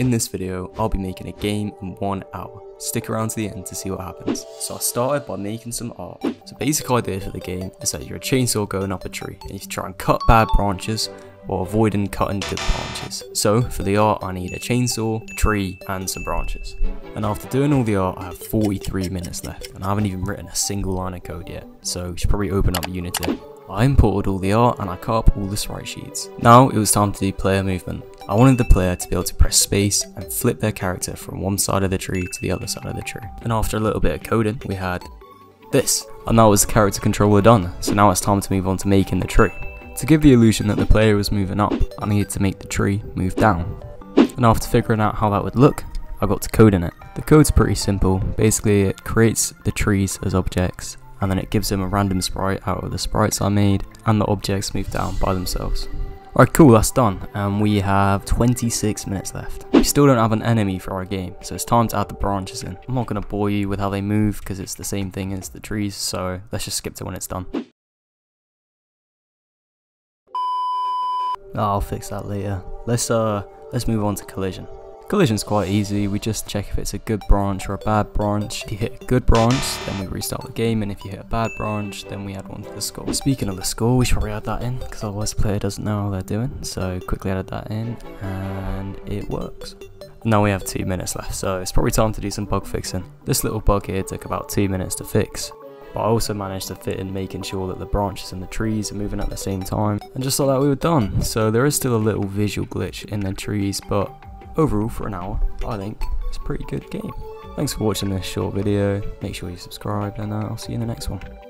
In this video, I'll be making a game in 1 hour. Stick around to the end to see what happens. So I started by making some art. So basic idea for the game is that you're a chainsaw going up a tree and you try and cut bad branches while avoiding cutting good branches. So for the art I need a chainsaw, a tree and some branches. And after doing all the art I have 43 minutes left and I haven't even written a single line of code yet. So you should probably open up Unity. I imported all the art and I cut up all the sprite sheets. Now it was time to do player movement. I wanted the player to be able to press space and flip their character from one side of the tree to the other side of the tree. And after a little bit of coding, we had this. And that was the character controller done, so now it's time to move on to making the tree. To give the illusion that the player was moving up, I needed to make the tree move down. And after figuring out how that would look, I got to coding it. The code's pretty simple, basically it creates the trees as objects, and then it gives them a random sprite out of the sprites I made, and the objects move down by themselves. Alright, cool, that's done, and we have 26 minutes left. We still don't have an enemy for our game, so it's time to add the branches in. I'm not going to bore you with how they move, because it's the same thing as the trees, so let's just skip to when it's done. I'll fix that later. Let's move on to collision. Collision's quite easy, we just check if it's a good branch or a bad branch. If you hit a good branch, then we restart the game, and if you hit a bad branch, then we add one to the score. Speaking of the score, we should probably add that in, because otherwise the player doesn't know how they're doing, so quickly added that in, and it works. Now we have 2 minutes left, so it's probably time to do some bug fixing. This little bug here took about 2 minutes to fix, but I also managed to fit in making sure that the branches and the trees are moving at the same time, and just like that we were done. So there is still a little visual glitch in the trees, but overall, for an hour, I think it's a pretty good game. Thanks for watching this short video, make sure you subscribe, and I'll see you in the next one.